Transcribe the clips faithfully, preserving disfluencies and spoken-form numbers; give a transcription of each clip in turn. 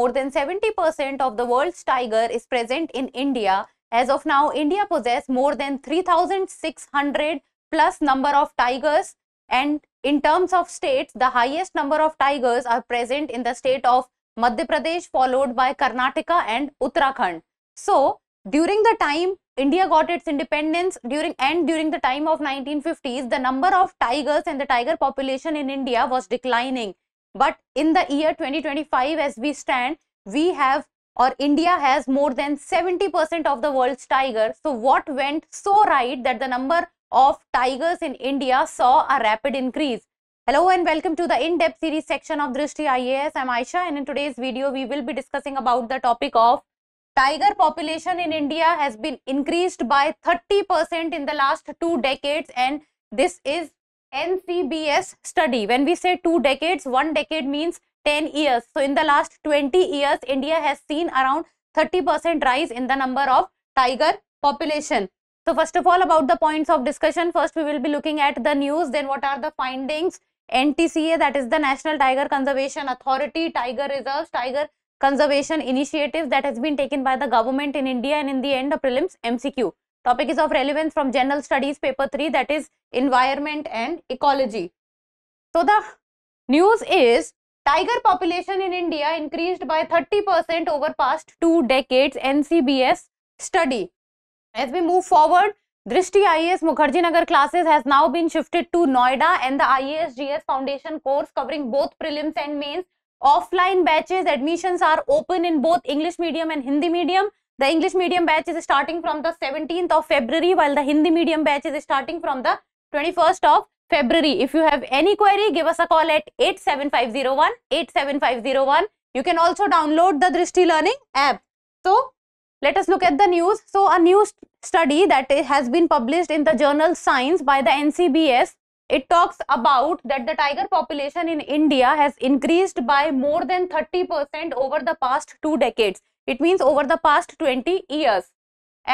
more than seventy percent of the world's tiger is present in India. As of now, India possesses more than three thousand six hundred plus number of tigers, and in terms of states, the highest number of tigers are present in the state of Madhya Pradesh, followed by Karnataka and Uttarakhand. So, during the time India got its independence during and during the time of nineteen fifties, the number of tigers and the tiger population in India was declining. But in the year twenty twenty-five, as we stand, we have or India has more than seventy percent of the world's tiger. So what went so right that the number of tigers in India saw a rapid increase? Hello and welcome to the in-depth series section of Drishti I A S. I'm Aisha, and in today's video, we will be discussing about the topic of tiger population in India has been increased by thirty percent in the last two decades, and this is N C B S study. When we say two decades, one decade means ten years. So in the last twenty years, India has seen around thirty percent rise in the number of tiger population. So first of all, about the points of discussion, first we will be looking at the news, then what are the findings. N T C A, that is the National Tiger Conservation Authority, tiger reserves, tiger conservation initiatives that has been taken by the government in India, and in the end, a prelims M C Q. Topic is of relevance from General Studies paper three, that is environment and ecology. So the news is tiger population in India increased by thirty percent over past two decades, N C B S study. As we move forward, Drishti I A S Mukherjee Nagar classes has now been shifted to Noida, and the I A S G S Foundation course covering both prelims and mains. Offline batches, admissions are open in both English medium and Hindi medium. The English medium batch is starting from the seventeenth of February, while the Hindi medium batch is starting from the twenty-first of February. If you have any query, give us a call at eight seven five zero one eight seven five zero one. You can also download the Drishti Learning app. So, let us look at the news. So, a new study that has been published in the journal Science by the N C B S. It talks about that the tiger population in India has increased by more than thirty percent over the past two decades. It means over the past twenty years.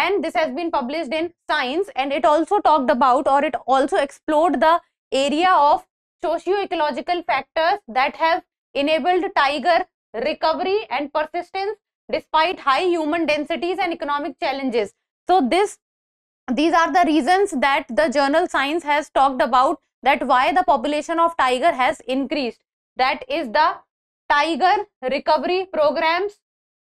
And this has been published in Science, and it also talked about or it also explored the area of socio-ecological factors that have enabled tiger recovery and persistence despite high human densities and economic challenges. So this, these are the reasons that the journal Science has talked about, that why the population of tiger has increased. That is the tiger recovery programs,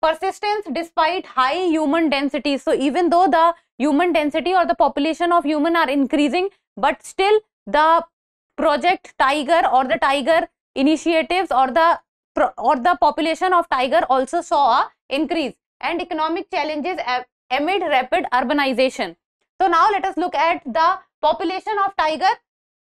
persistence despite high human density. So even though the human density or the population of human are increasing, but still the Project Tiger or the tiger initiatives or the or the population of tiger also saw a increase, and economic challenges amid rapid urbanization. So now let us look at the population of tiger.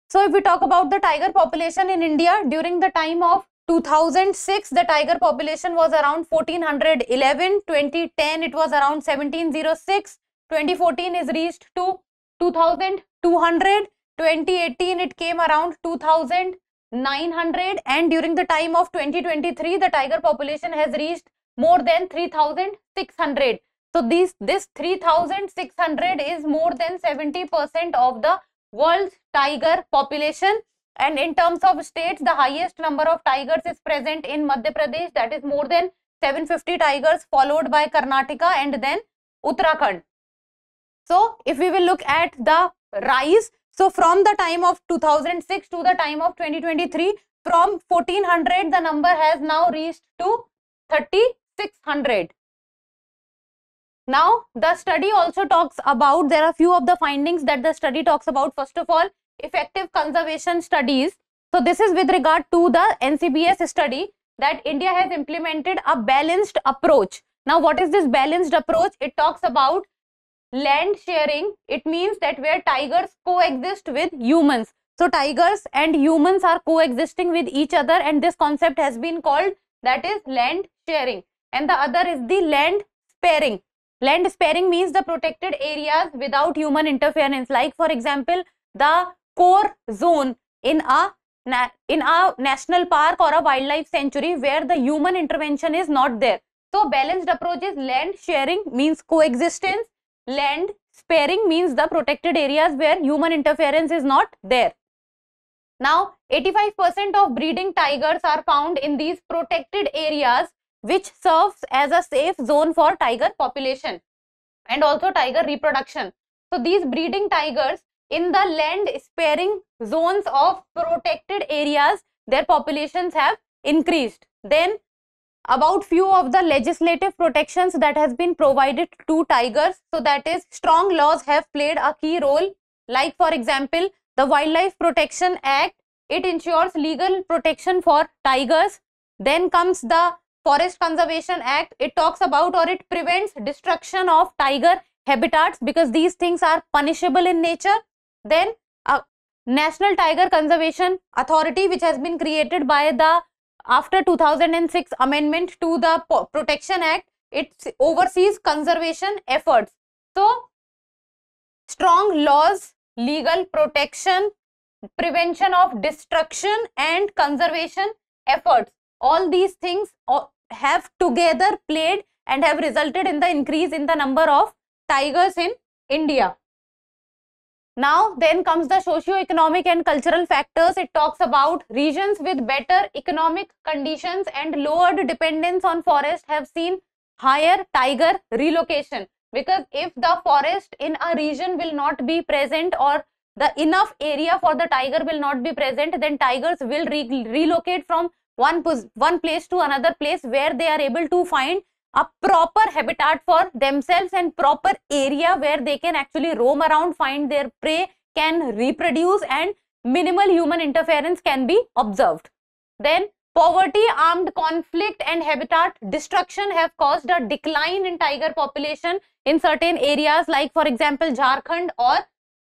So if we talk about the tiger population in India, during the time of two thousand six, the tiger population was around one thousand four hundred eleven, twenty ten it was around one thousand seven hundred six, twenty fourteen is reached to two thousand two hundred, twenty eighteen it came around two thousand nine hundred, and during the time of twenty twenty-three, the tiger population has reached more than three thousand six hundred. So these, this three thousand six hundred is more than seventy percent of the world's tiger population. And in terms of states, the highest number of tigers is present in Madhya Pradesh, that is more than seven hundred fifty tigers, followed by Karnataka and then Uttarakhand. So if we will look at the rise, so from the time of two thousand six to the time of twenty twenty-three, from fourteen hundred the number has now reached to three thousand six hundred. Now the study also talks about, there are few of the findings that the study talks about. First of all, effective conservation studies. So this is with regard to the N C B S study, that India has implemented a balanced approach. Now what is this balanced approach? It talks about land sharing. It means that where tigers coexist with humans. So tigers and humans are coexisting with each other, and this concept has been called, that is, land sharing. And the other is the land sparing. Land sparing means the protected areas without human interference, like for example the core zone in a, in a national park or a wildlife sanctuary where the human intervention is not there. So balanced approach is land sharing means coexistence, land sparing means the protected areas where human interference is not there. Now eighty-five percent of breeding tigers are found in these protected areas, which serves as a safe zone for tiger population and also tiger reproduction. So these breeding tigers in the land sparing zones of protected areas, their populations have increased. Then about few of the legislative protections that has been provided to tigers. So that is, strong laws have played a key role, like for example the Wildlife Protection Act. It ensures legal protection for tigers. Then comes the Forest Conservation Act. It talks about or it prevents destruction of tiger habitats, because these things are punishable in nature. Then a uh, National Tiger Conservation Authority, which has been created by the after two thousand six amendment to the Protection Act, it oversees conservation efforts. So strong laws, legal protection, prevention of destruction and conservation efforts, all these things have together played and have resulted in the increase in the number of tigers in India. Now then comes the socio-economic and cultural factors. It talks about regions with better economic conditions and lowered dependence on forest have seen higher tiger relocation, because if the forest in a region will not be present or the enough area for the tiger will not be present, then tigers will re relocate from one, one place to another place where they are able to find a proper habitat for themselves and proper area where they can actually roam around, find their prey, can reproduce, and minimal human interference can be observed. Then poverty, armed conflict and habitat destruction have caused a decline in tiger population in certain areas, like for example Jharkhand or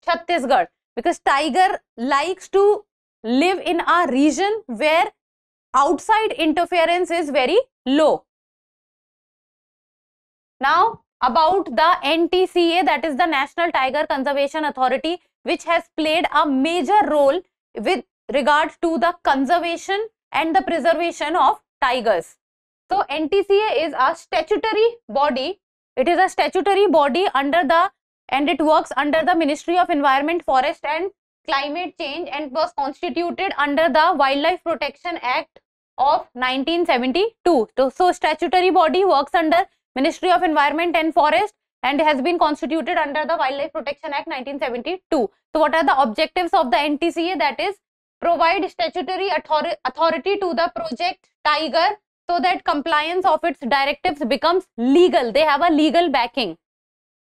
Chhattisgarh, because tiger likes to live in a region where outside interference is very low. Now about the N T C A, that is the National Tiger Conservation Authority, which has played a major role with regard to the conservation and the preservation of tigers. So N T C A is a statutory body. It is a statutory body under the and it works under the Ministry of Environment, Forest and Climate Change, and was constituted under the Wildlife Protection Act of nineteen seventy-two. So, so statutory body works under Ministry of Environment and Forest and has been constituted under the Wildlife Protection Act nineteen seventy-two. So what are the objectives of the N T C A? That is, provide statutory authority to the Project Tiger so that compliance of its directives becomes legal. They have a legal backing.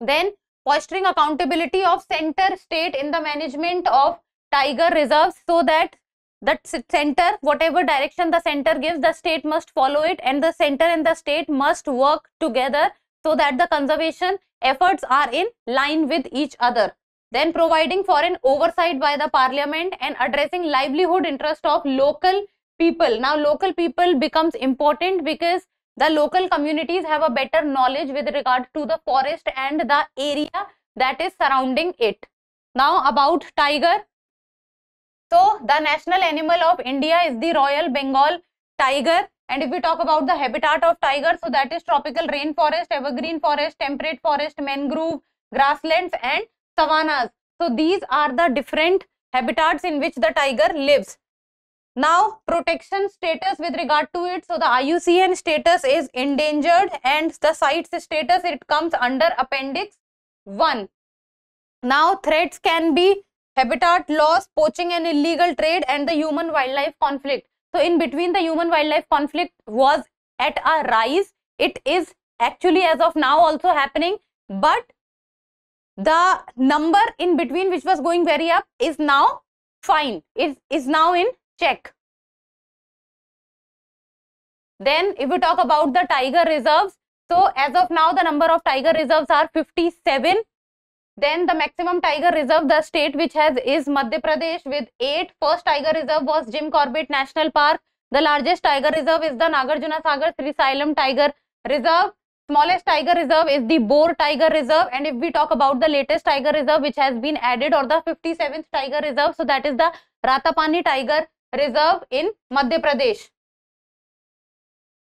Then fostering accountability of center state in the management of tiger reserves, so that the center, whatever direction the center gives, the state must follow it, and the center and the state must work together so that the conservation efforts are in line with each other. Then providing for an oversight by the parliament and addressing livelihood interest of local people. Now local people becomes important because the local communities have a better knowledge with regard to the forest and the area that is surrounding it. Now about tiger. So the national animal of India is the Royal Bengal tiger, and if we talk about the habitat of tiger, so that is tropical rainforest, evergreen forest, temperate forest, mangrove, grasslands and savannas. So these are the different habitats in which the tiger lives. Now protection status with regard to it. So the I U C N status is endangered, and the CITES status, it comes under appendix one. Now threats can be habitat loss, poaching and illegal trade, and the human wildlife conflict. So in between, the human wildlife conflict was at a rise. It is actually as of now also happening, but the number in between which was going very up is now fine. It is now in check. Then if we talk about the tiger reserves, so as of now the number of tiger reserves are fifty-seven. Then the maximum tiger reserve the state which has is Madhya Pradesh with eight. First tiger reserve was Jim Corbett National Park. The largest tiger reserve is the Nagarjuna Sagar Srisailam Tiger Reserve. Smallest tiger reserve is the Bore Tiger Reserve. And if we talk about the latest tiger reserve which has been added, or the fifty-seventh tiger reserve, so that is the Rathapani Tiger Reserve in Madhya Pradesh.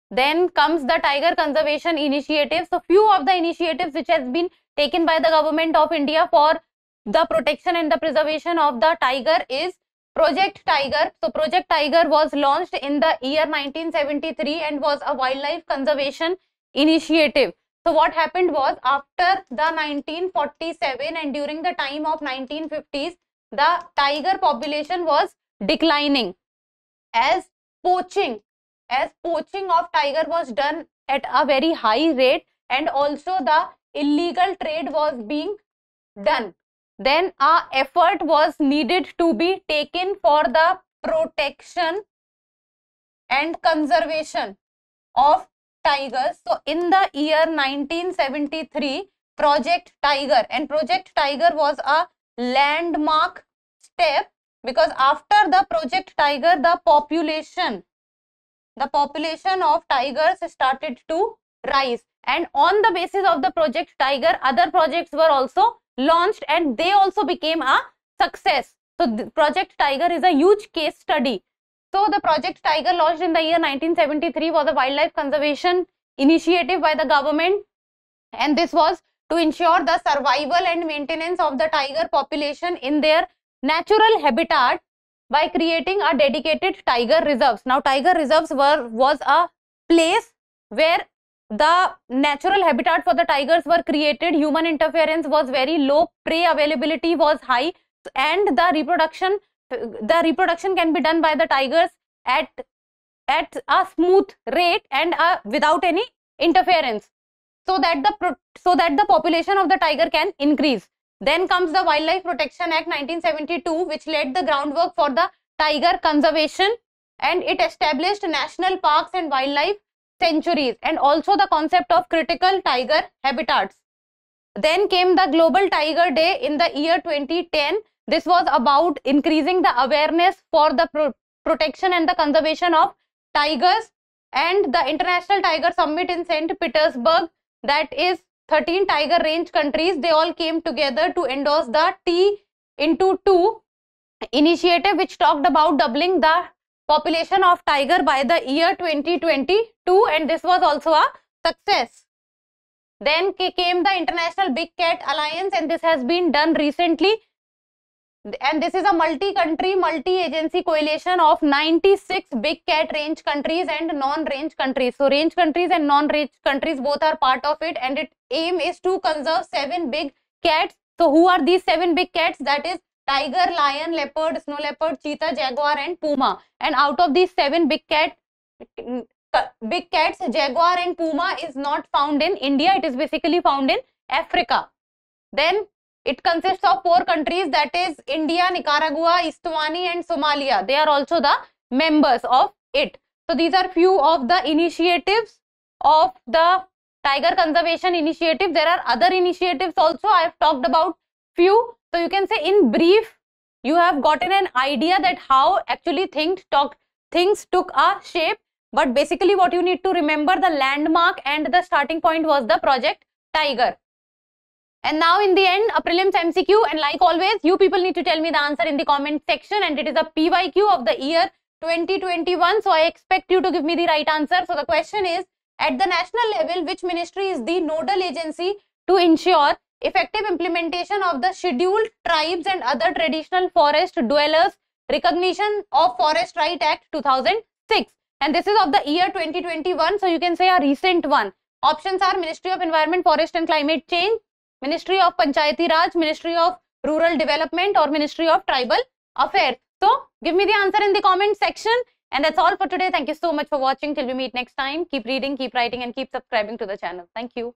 Then comes the tiger conservation initiatives. So few of the initiatives which has been taken by the government of India for the protection and the preservation of the tiger is Project Tiger. So Project Tiger was launched in the year nineteen seventy-three and was a wildlife conservation initiative. So what happened was, after the nineteen forty-seven and during the time of nineteen fifties, the tiger population was declining as poaching as poaching of tiger was done at a very high rate, and also the illegal trade was being done. Then a effort was needed to be taken for the protection and conservation of tigers. So in the year nineteen seventy-three, Project Tiger, and Project Tiger was a landmark step, because after the Project Tiger, the population the population of tigers started to rise, and on the basis of the Project Tiger, other projects were also launched and they also became a success. So the Project Tiger is a huge case study. So the Project Tiger, launched in the year nineteen seventy-three, was a wildlife conservation initiative by the government, and this was to ensure the survival and maintenance of the tiger population in their natural habitat by creating a dedicated tiger reserves. Now tiger reserves were was a place where the natural habitat for the tigers were created, human interference was very low, prey availability was high, and the reproduction the reproduction can be done by the tigers at at a smooth rate and uh, without any interference, so that the pro so that the population of the tiger can increase. Then comes the Wildlife Protection Act nineteen seventy-two, which laid the groundwork for the tiger conservation, and it established national parks and wildlife sanctuaries, and also the concept of critical tiger habitats. Then came the Global Tiger Day in the year twenty ten. This was about increasing the awareness for the pro protection and the conservation of tigers, and the International Tiger Summit in Saint Petersburg, that is thirteen tiger range countries, they all came together to endorse the T into two initiative, which talked about doubling the population of tiger by the year twenty twenty-two, and this was also a success. Then came the International Big Cat Alliance, and this has been done recently, and this is a multi-country, multi-agency coalition of ninety-six big cat range countries and non-range countries. So range countries and non-range countries both are part of it, and its aim is to conserve seven big cats. So who are these seven big cats? That is tiger, lion, leopard, snow leopard, cheetah, jaguar and puma. And out of these seven big cat big cats, jaguar and puma is not found in India, it is basically found in Africa. Then it consists of four countries, that is India, Nicaragua, Eswatini and Somalia. They are also the members of it. So these are few of the initiatives of the tiger conservation initiative. There are other initiatives also, I have talked about few. So you can say in brief, you have gotten an idea that how actually things, talk, things took a shape. But basically what you need to remember, the landmark and the starting point was the Project Tiger. And now in the end, a prelims M C Q, and like always, you people need to tell me the answer in the comment section, and it is a P Y Q of the year twenty twenty-one. So I expect you to give me the right answer. So the question is, at the national level, which ministry is the nodal agency to ensure effective implementation of the scheduled tribes and other traditional forest dwellers recognition of Forest Right Act two thousand six? And this is of the year twenty twenty-one. So you can say a recent one. Options are Ministry of Environment, Forest and Climate Change, Ministry of Panchayati Raj, Ministry of Rural Development, or Ministry of Tribal Affairs. So give me the answer in the comment section. And that's all for today. Thank you so much for watching. Till we meet next time, keep reading, keep writing, and keep subscribing to the channel. Thank you.